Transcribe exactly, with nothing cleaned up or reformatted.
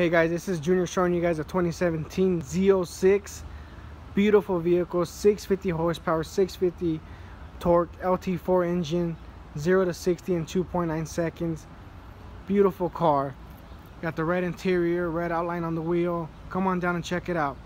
Hey guys, this is Junior showing you guys a twenty seventeen Z oh six, beautiful vehicle, six hundred fifty horsepower, six hundred fifty torque, L T four engine, zero to sixty in two point nine seconds. Beautiful car. Got the red interior, red outline on the wheel. Come on down and check it out.